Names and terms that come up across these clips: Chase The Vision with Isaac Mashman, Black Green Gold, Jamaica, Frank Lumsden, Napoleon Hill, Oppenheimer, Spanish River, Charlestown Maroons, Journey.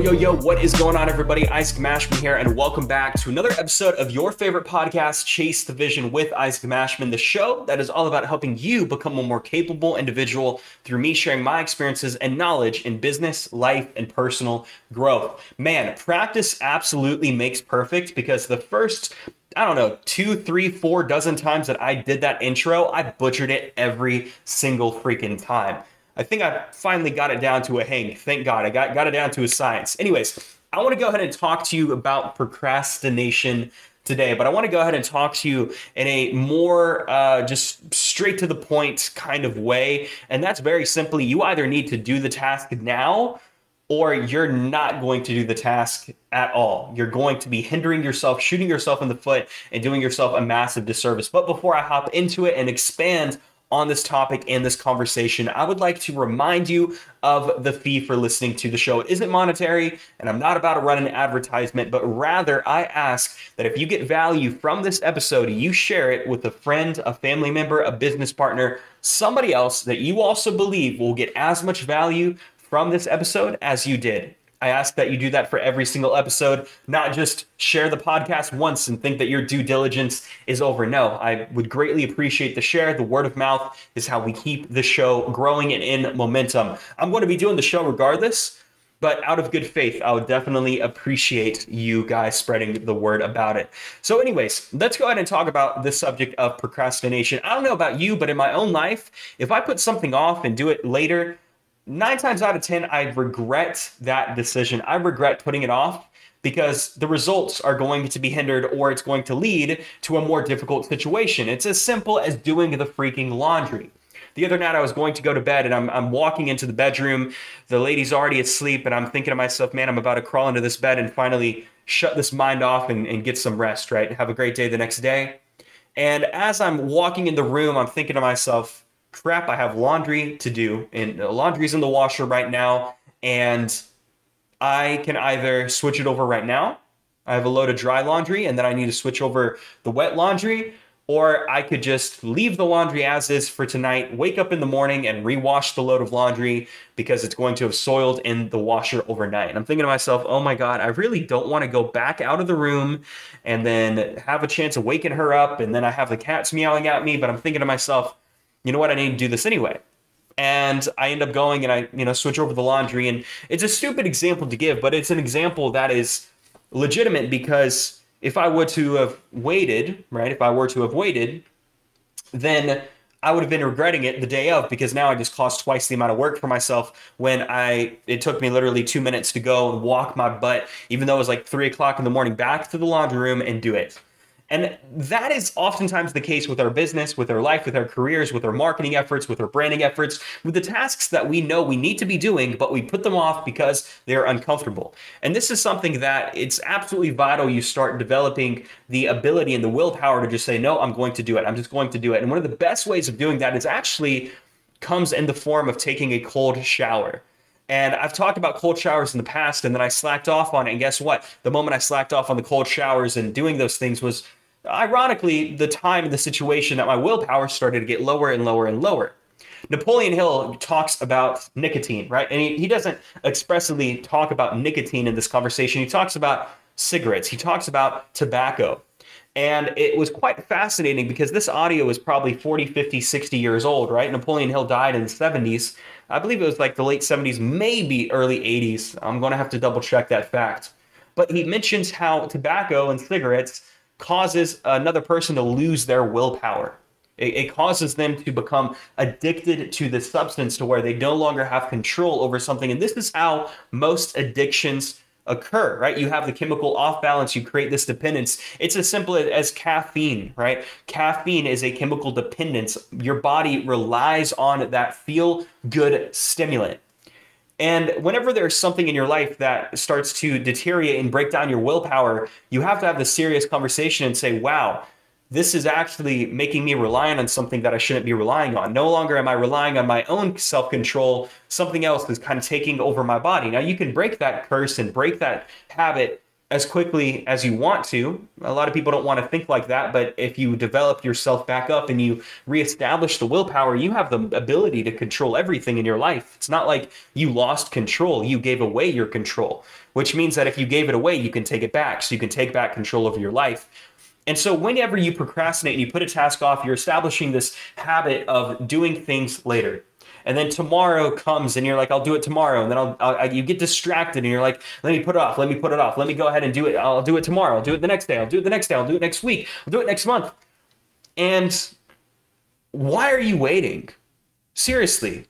Yo, what is going on, everybody? Isaac Mashman here, and welcome back to another episode of your favorite podcast, Chase the Vision with Isaac Mashman, the show that is all about helping you become a more capable individual through me sharing my experiences and knowledge in business, life, and personal growth. Man, practice absolutely makes perfect, because the first, I don't know, 2, 3, 4 dozen times that I did that intro, I butchered it every single freaking time. I think I finally got it down to a hang. Thank God. I got it down to a science. Anyways, I want to go ahead and talk to you about procrastination today, but I want to go ahead and talk to you in a more just straight to the point kind of way. And that's very simply, you either need to do the task now or you're not going to do the task at all. You're going to be hindering yourself, shooting yourself in the foot, and doing yourself a massive disservice. But before I hop into it and expand on this topic and this conversation, I would like to remind you of the fee for listening to the show. It isn't monetary, and I'm not about to run an advertisement, but rather I ask that if you get value from this episode, you share it with a friend, a family member, a business partner, somebody else that you also believe will get as much value from this episode as you did. I ask that you do that for every single episode, not just share the podcast once and think that your due diligence is over. No, I would greatly appreciate the share. The word of mouth is how we keep the show growing and in momentum. I'm going to be doing the show regardless, but out of good faith, I would definitely appreciate you guys spreading the word about it. So anyways, let's go ahead and talk about the subject of procrastination. I don't know about you, but in my own life, if I put something off and do it later, 9 times out of 10, I regret that decision. I regret putting it off because the results are going to be hindered, or it's going to lead to a more difficult situation. It's as simple as doing the freaking laundry. The other night I was going to go to bed, and I'm walking into the bedroom. The lady's already asleep, and I'm thinking to myself, man, I'm about to crawl into this bed and finally shut this mind off and get some rest, right? Have a great day the next day. And as I'm walking in the room, I'm thinking to myself, crap, I have laundry to do, and laundry's in the washer right now, and I can either switch it over right now. I have a load of dry laundry, and then I need to switch over the wet laundry, or I could just leave the laundry as is for tonight, wake up in the morning and rewash the load of laundry because it's going to have soiled in the washer overnight. And I'm thinking to myself, oh my God, I really don't want to go back out of the room and then have a chance of waking her up, and then I have the cats meowing at me. But I'm thinking to myself, you know what, I need to do this anyway. And I end up going and I, switch over the laundry. And it's a stupid example to give, but it's an example that is legitimate, because if I were to have waited, right, then I would have been regretting it the day of, because now I just cost twice the amount of work for myself when it took me literally 2 minutes to go and walk my butt, even though it was like 3 o'clock in the morning, back to the laundry room and do it. And that is oftentimes the case with our business, with our life, with our careers, with our marketing efforts, with our branding efforts, with the tasks that we know we need to be doing, but we put them off because they're uncomfortable. And this is something that it's absolutely vital you start developing the ability and the willpower to just say, no, I'm going to do it. I'm just going to do it. And one of the best ways of doing that is actually comes in the form of taking a cold shower. And I've talked about cold showers in the past, and then I slacked off on it. And guess what? The moment I slacked off on the cold showers and doing those things was, ironically, the time and the situation that my willpower started to get lower and lower and lower. Napoleon Hill talks about nicotine, right? And he doesn't expressly talk about nicotine in this conversation. He talks about cigarettes. He talks about tobacco. And it was quite fascinating because this audio is probably 40, 50, 60 years old, right? Napoleon Hill died in the 70s. I believe it was like the late 70s, maybe early 80s. I'm going to have to double check that fact. But he mentions how tobacco and cigarettes causes another person to lose their willpower. It causes them to become addicted to the substance to where they no longer have control over something. And this is how most addictions occur, right? You have the chemical off balance, you create this dependence. It's as simple as caffeine, right? Caffeine is a chemical dependence. Your body relies on that feel-good stimulant. And whenever there's something in your life that starts to deteriorate and break down your willpower, you have to have this serious conversation and say, wow, this is actually making me reliant on something that I shouldn't be relying on. No longer am I relying on my own self-control. Something else is kind of taking over my body. Now, you can break that curse and break that habit as quickly as you want to. A lot of people don't want to think like that, but if you develop yourself back up and you reestablish the willpower, you have the ability to control everything in your life. It's not like you lost control. You gave away your control, which means that if you gave it away, you can take it back. So you can take back control over your life. And so whenever you procrastinate and you put a task off, you're establishing this habit of doing things later. And then tomorrow comes and you're like, I'll do it tomorrow. And then you get distracted and you're like, let me put it off. Let me put it off. Let me go ahead and do it. I'll do it tomorrow. I'll do it the next day. I'll do it the next day. I'll do it next week. I'll do it next month. And why are you waiting? Seriously.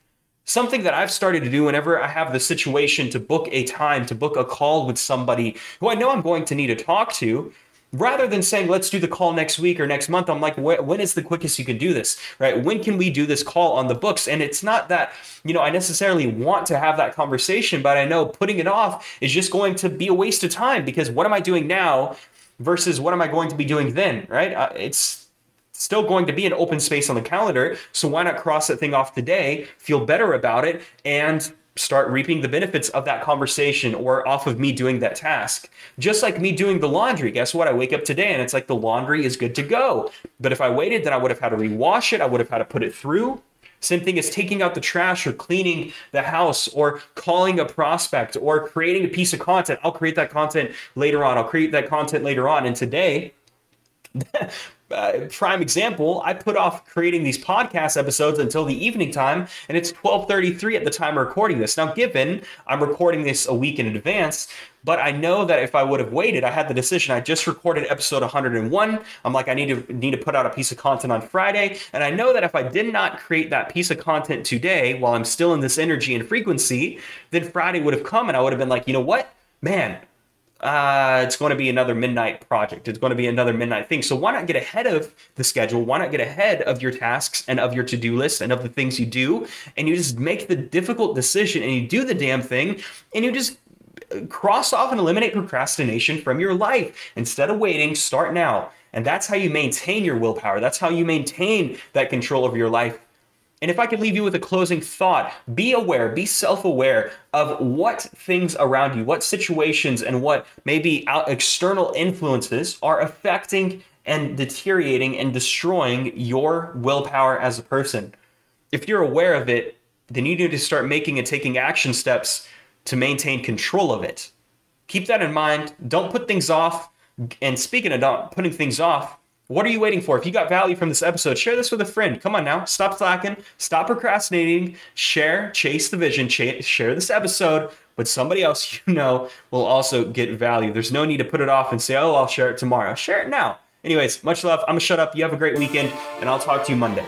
Something that I've started to do whenever I have the situation to book a time, to book a call with somebody who I know I'm going to need to talk to, rather than saying, let's do the call next week or next month, I'm like, when is the quickest you can do this, right? When can we do this call on the books? And it's not that, you know, I necessarily want to have that conversation, but I know putting it off is just going to be a waste of time, because what am I doing now versus what am I going to be doing then, right? It's still going to be an open space on the calendar. So why not cross that thing off today, feel better about it, and start reaping the benefits of that conversation or off of me doing that task. Just like me doing the laundry. Guess what? I wake up today and it's like the laundry is good to go. But if I waited, then I would have had to rewash it. I would have had to put it through. Same thing as taking out the trash or cleaning the house or calling a prospect or creating a piece of content. I'll create that content later on. I'll create that content later on. And today, prime example, I put off creating these podcast episodes until the evening time, and it's 12:33 at the time of recording this. Now, given I'm recording this a week in advance, but I know that if I would have waited, I had the decision. I just recorded episode 101. I'm like, I need to put out a piece of content on Friday. And I know that if I did not create that piece of content today while I'm still in this energy and frequency, then Friday would have come and I would have been like, you know what, man, it's going to be another midnight project. It's going to be another midnight thing. So why not get ahead of the schedule? Why not get ahead of your tasks and of your to-do list and of the things you do? And you just make the difficult decision and you do the damn thing and you just cross off and eliminate procrastination from your life. Instead of waiting, start now. And that's how you maintain your willpower. That's how you maintain that control over your life. And if I could leave you with a closing thought, be aware, be self-aware of what things around you, what situations and what maybe external influences are affecting and deteriorating and destroying your willpower as a person. If you're aware of it, then you need to start making and taking action steps to maintain control of it. Keep that in mind. Don't put things off. And speaking of not putting things off, what are you waiting for? If you got value from this episode, share this with a friend. Come on now. Stop slacking. Stop procrastinating. Share. Chase the vision. Share this episode with somebody else you know will also get value. There's no need to put it off and say, oh, I'll share it tomorrow. Share it now. Anyways, much love. I'm going to shut up. You have a great weekend, and I'll talk to you Monday.